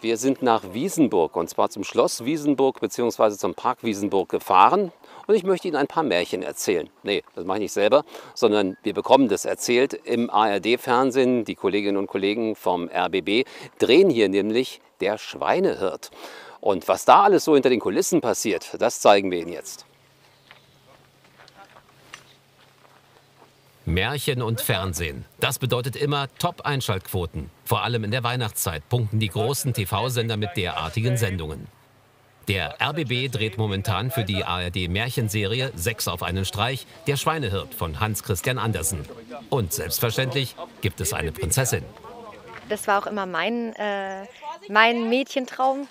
Wir sind nach Wiesenburg, und zwar zum Schloss Wiesenburg bzw. zum Park Wiesenburg gefahren. Und ich möchte Ihnen ein paar Märchen erzählen. Nee, das mache ich nicht selber, sondern wir bekommen das erzählt im ARD-Fernsehen. Die Kolleginnen und Kollegen vom RBB drehen hier nämlich Der Schweinehirt. Und was da alles so hinter den Kulissen passiert, das zeigen wir Ihnen jetzt. Märchen und Fernsehen. Das bedeutet immer Top-Einschaltquoten. Vor allem in der Weihnachtszeit punkten die großen TV-Sender mit derartigen Sendungen. Der RBB dreht momentan für die ARD-Märchenserie Sechs auf einen Streich, Der Schweinehirt von Hans Christian Andersen. Und selbstverständlich gibt es eine Prinzessin. Das war auch immer mein Mädchentraum,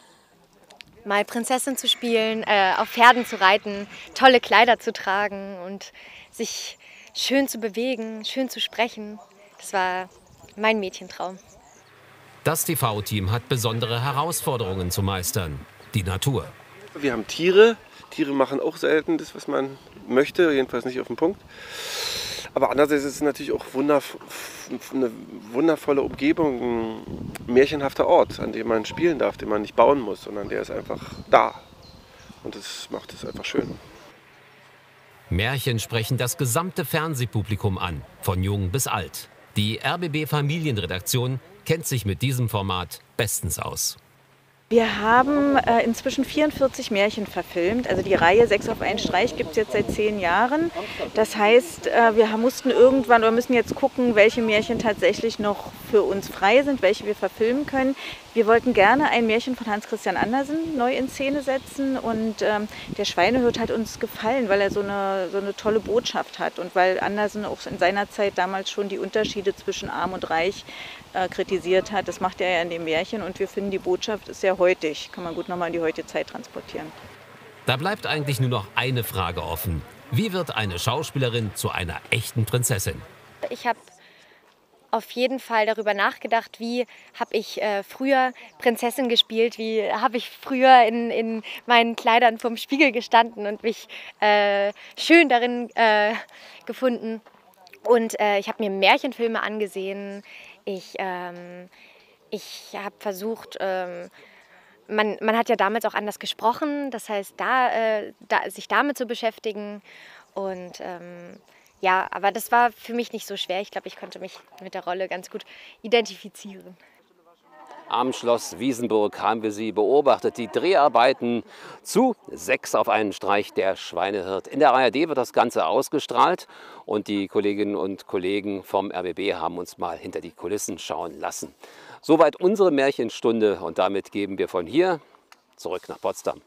mal Prinzessin zu spielen, auf Pferden zu reiten, tolle Kleider zu tragen und sich schön zu bewegen, schön zu sprechen. Das war mein Mädchentraum. Das TV-Team hat besondere Herausforderungen zu meistern. Die Natur. Wir haben Tiere. Tiere machen auch selten das, was man möchte, jedenfalls nicht auf den Punkt. Aber andererseits ist es natürlich auch eine wundervolle Umgebung, ein märchenhafter Ort, an dem man spielen darf, den man nicht bauen muss, sondern der ist einfach da. Und das macht es einfach schön. Märchen sprechen das gesamte Fernsehpublikum an, von jung bis alt. Die RBB-Familienredaktion kennt sich mit diesem Format bestens aus. Wir haben inzwischen 44 Märchen verfilmt. Also die Reihe 6 auf einen Streich gibt es jetzt seit 10 Jahren. Das heißt, wir mussten irgendwann oder müssen jetzt gucken, welche Märchen tatsächlich noch für uns frei sind, welche wir verfilmen können. Wir wollten gerne ein Märchen von Hans Christian Andersen neu in Szene setzen und Der Schweinehirt hat uns gefallen, weil er so eine tolle Botschaft hat und weil Andersen auch in seiner Zeit damals schon die Unterschiede zwischen Arm und Reich kritisiert hat. Das macht er ja in dem Märchen und wir finden, die Botschaft ist sehr heutig, kann man gut nochmal in die heutige Zeit transportieren. Da bleibt eigentlich nur noch eine Frage offen. Wie wird eine Schauspielerin zu einer echten Prinzessin? Ich habe auf jeden Fall darüber nachgedacht, wie habe ich früher Prinzessin gespielt, wie habe ich früher in meinen Kleidern vorm Spiegel gestanden und mich schön darin gefunden. Und ich habe mir Märchenfilme angesehen, ich habe versucht, man hat ja damals auch anders gesprochen, das heißt, sich damit zu beschäftigen und ja, aber das war für mich nicht so schwer. Ich glaube, ich konnte mich mit der Rolle ganz gut identifizieren. Am Schloss Wiesenburg haben wir sie beobachtet, die Dreharbeiten zu 6 auf einen Streich, Der Schweinehirt. In der ARD wird das Ganze ausgestrahlt und die Kolleginnen und Kollegen vom RBB haben uns mal hinter die Kulissen schauen lassen. Soweit unsere Märchenstunde und damit geben wir von hier zurück nach Potsdam.